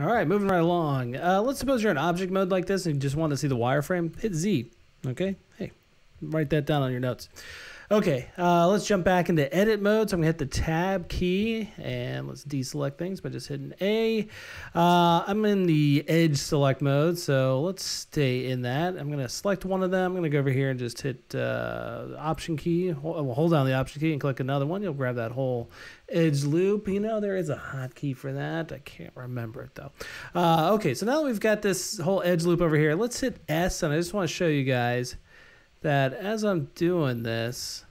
All right, moving right along. Let's suppose you're in object mode like this and you just want to see the wireframe. Hit Z, okay? Hey, write that down on your notes. Okay, let's jump back into edit mode. So I'm gonna hit the tab key and let's deselect things by just hitting A. I'm in the edge select mode, so let's stay in that. I'm gonna select one of them. I'm gonna go over here and just hit option key. Hold down the option key and click another one. You'll grab that whole edge loop. You know, there is a hotkey for that. I can't remember it though. Okay, so now that we've got this whole edge loop over here, let's hit S, and I just wanna show you guys that as I'm doing this,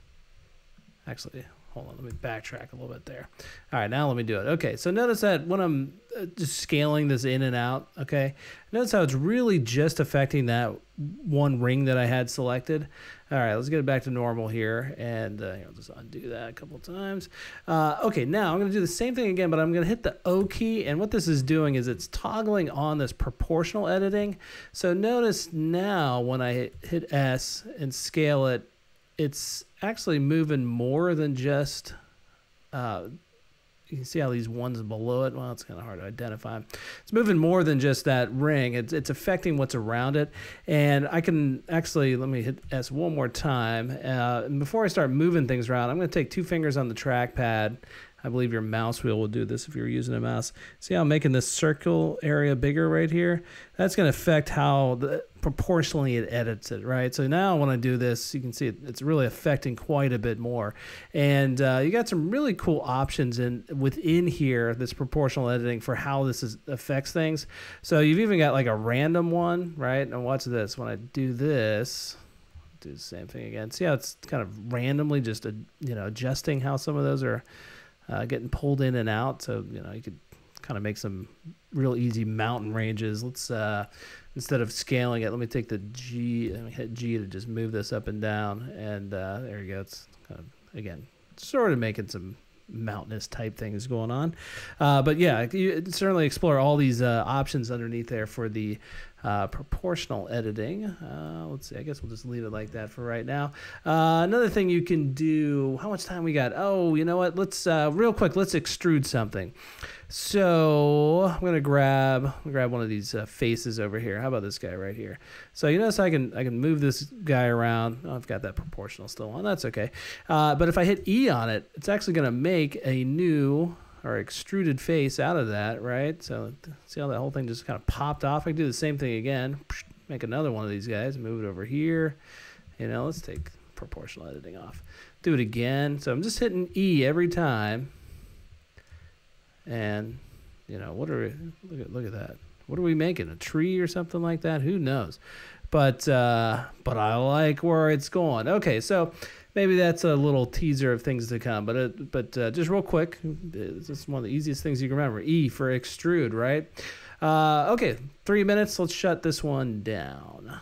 actually, hold on, let me backtrack a little bit there. All right, now let me do it. Okay, so notice that when I'm just scaling this in and out, okay, notice how it's really just affecting that one ring that I had selected. All right, let's get it back to normal here, and I'll just undo that a couple of times. Okay, now I'm gonna do the same thing again, but I'm gonna hit the O key, and what this is doing is it's toggling on this proportional editing. So notice now when I hit S and scale it, it's actually moving more than just, you can see how these ones below it, well, it's kind of hard to identify. It's moving more than just that ring. It's affecting what's around it. And I can actually, let me hit S one more time. And before I start moving things around, I'm gonna take two fingers on the trackpad. I believe your mouse wheel will do this if you're using a mouse. See how I'm making this circle area bigger right here? That's gonna affect how proportionally it edits it, right? So now when I do this, you can see it's really affecting quite a bit more. And you got some really cool options within here, this proportional editing for how this affects things. So you've even got like a random one, right? And watch this, when I do this, do the same thing again. See how it's kind of randomly just adjusting how some of those are getting pulled in and out, so you could kind of make some real easy mountain ranges. Let's instead of scaling it, let me take the G and hit G to just move this up and down, and there you go. It's kind of, again, sort of making some mountainous type things going on, but yeah, you certainly explore all these options underneath there for the proportional editing. Let's see, I guess we'll just leave it like that for right now. Another thing you can do, how much time we got? Oh, you know what? Let's, real quick, let's extrude something. So I'm going to grab one of these faces over here. How about this guy right here? So you notice I can move this guy around. Oh, I've got that proportional still on. That's okay. But if I hit E on it, it's actually going to make a new or extruded face out of that, right? So see how that whole thing just kind of popped off? I can do the same thing again. Make another one of these guys, move it over here. Let's take proportional editing off. Do it again. So I'm just hitting E every time. And what are we, look at that. What are we making? A tree or something like that? Who knows? But I like where it's going. Okay, so maybe that's a little teaser of things to come, but just real quick, this is one of the easiest things you can remember. E for extrude, right? Okay, 3 minutes. Let's shut this one down.